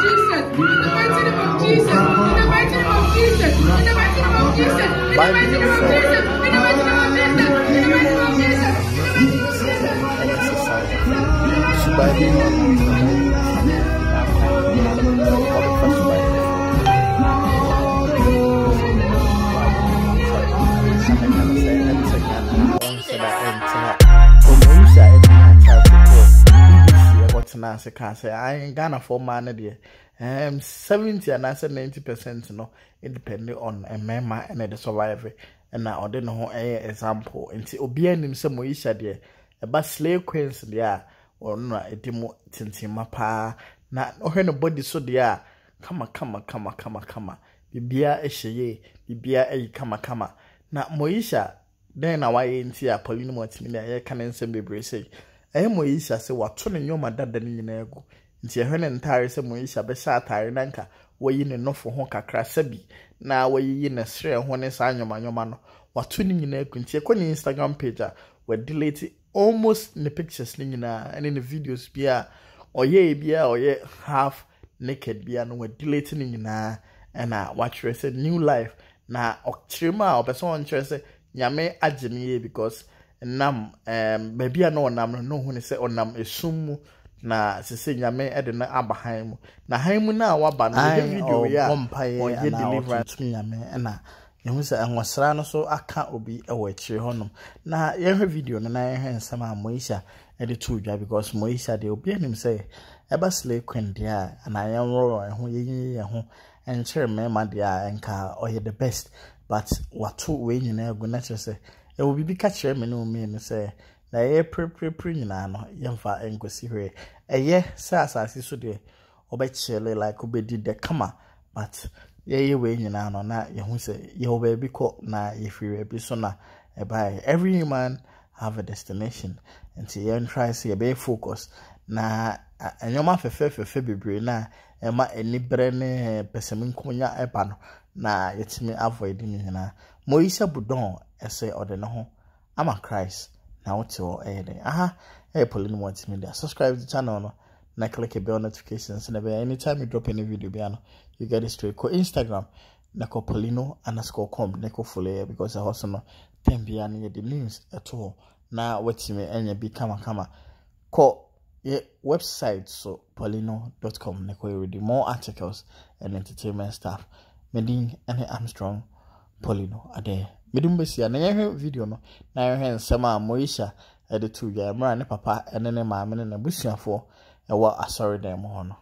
Jesus, in the mighty name of Jesus, in the mighty name of Jesus, in the mighty name of Jesus, in the mighty name of Jesus, in the mighty name of Jesus, in the mighty name of Jesus, in the mighty name of Jesus. Na se ka se I Ghana for man there 70 and I said 90% no it depend on a member and the survivor and now they no ho example nti obi anim se Moesha there e ba slave queens there on edimo tintima pa na ohwe no body so there kama bibia ehyeye bibia e kama na Moesha then na waye nti a Poleeno Multimedia ye kan nsem bebre sei Moesha se wato ne nyoma dada ne nyina ego nti ehwe ne ntare se Moesha be sha atare nanka wayi ne nofo ho kakra sabi na wayi ne sre ho ne sa nyoma no wato ne nyina ego nti ekoni Instagram page a we delete almost the pictures ne nyina and in the videos bia oye half naked bia no we delete ne nyina and a watch say new life na oktrema obeso ntrese nyame agye because nam baby no nam no ho ne se onam esum na sese nyame e de na abahan mu na han mu na wa ba no video ya on ye deliverance nyame na yehu se enwosra no so aka obi e wa chire honom na ye hwe video no na ye hensam a Moesha e de to dwa because Moesha de obi anim se e ba slay queen dia na ye nro ho ye ho en chire me ma dia enka o ye the best but watu we nyina go na chese e will be catcher me no me say na ye pre nyina no yemfa enkosi hwe eye sa asase so de obechele like obedi de kama but ye we nyina no na ye hu say ye oba ko na ye free bi so na e bai every human have a destination and so you try say be focus na enyoma fefe bebre na e ma enibre ne pesemin konya e ba no na yetime avoid nyina Moesha Buduong essay or the no I'm a Christ now to aha hey Poleeno Multimedia subscribe to the channel no na click a bell notifications and anytime you drop any video be you get it straight ko Instagram na ko Poleeno_com na ko follow because I also no tem be the news at all na wetime anya bi kama ko ye website so Poleeno.com na ko read more articles and entertainment stuff meaning any Armstrong Poleeno ade Midumbesia na yehe video no na yehe nsema Moesha ede tu ya mra ne papa ene ne maame ne busuafo ewa asori dem ho no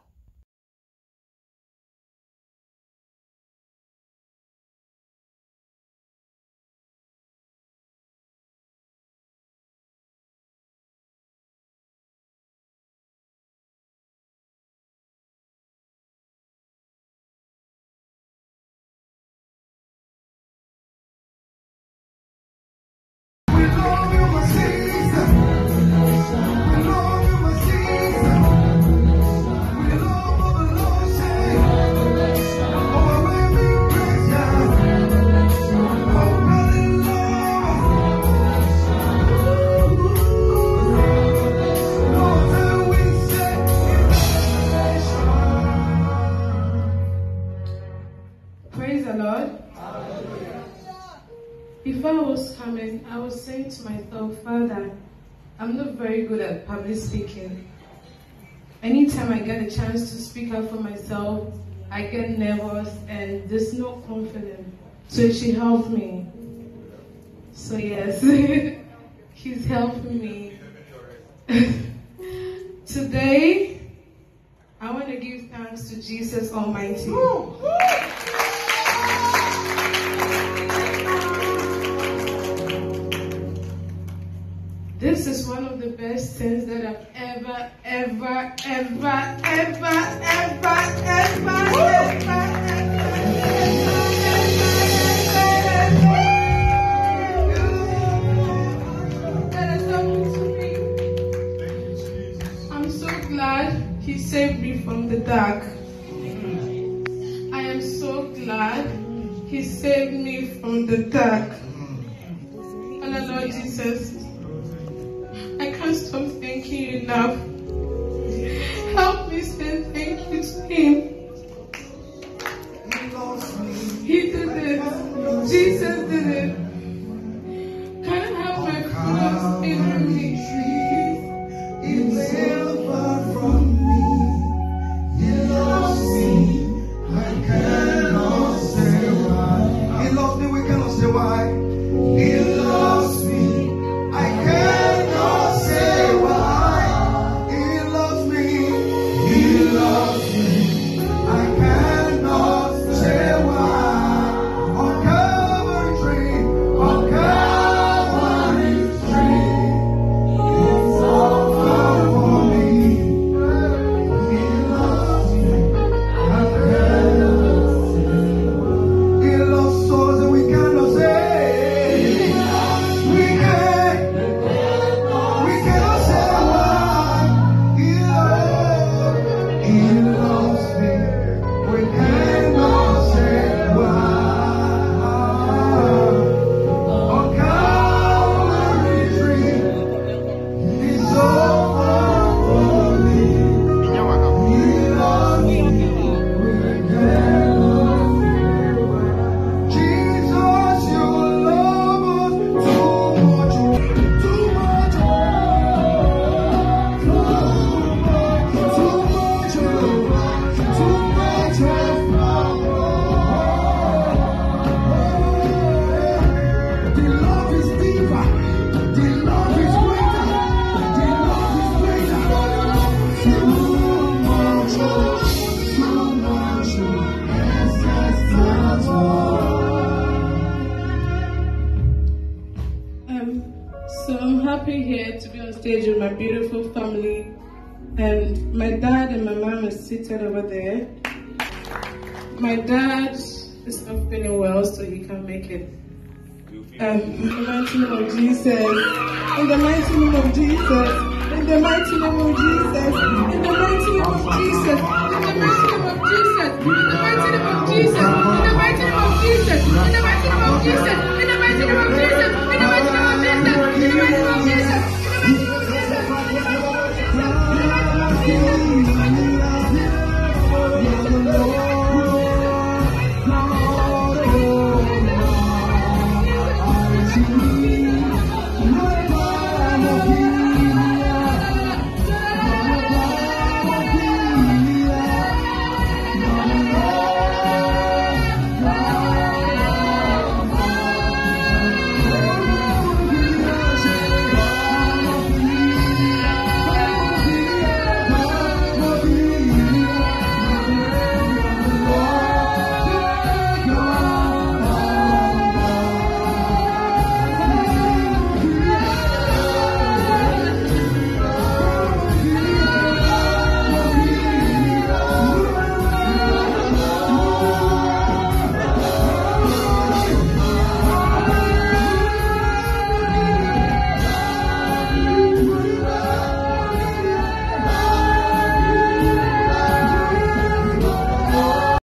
Before I was coming, I was saying to myself, Father, I'm not very good at public speaking. Anytime I get a chance to speak out for myself, I get nervous and there's no confidence. So she helped me. So yes, she's helped me. Today, I want to give thanks to Jesus Almighty. This is one of the best things that I've ever that has happened to me. I'm so glad He saved me from the dark. I am so glad He saved me from the dark. And the Lord Jesus, I can't stop thanking You enough. Help me. we say thank you to him. He loves me. He did it. Jesus did it. Can't have my cross in me. He will far from me. He loves me. I cannot say why. He loves me. We cannot say why. He loves me. I cannot say why. He loves me. He loves me. I cannot say why. On Calvary tree, on Calvary tree, you fall down for me. He loves me. I cannot say why. He loves souls that we cannot say. We cannot say why. He loves me. We cannot say why. On Calvary tree, He so far for me. He loves me. We cannot say why. Jesus, you love us too much, too much, too much, too much. The love is deeper. The love is greater. The love is greater. Too much, excess, I'm so happy here to be on stage with my beautiful family, and my dad and my mom are seated over there. My dad is not feeling well, so he can't make it. In the mighty name of Jesus, in the mighty name of Jesus, in the mighty name of Jesus, in the mighty name of Jesus, in the mighty name of Jesus, in the mighty name of Jesus, in the mighty name of Jesus, in the mighty name of Jesus.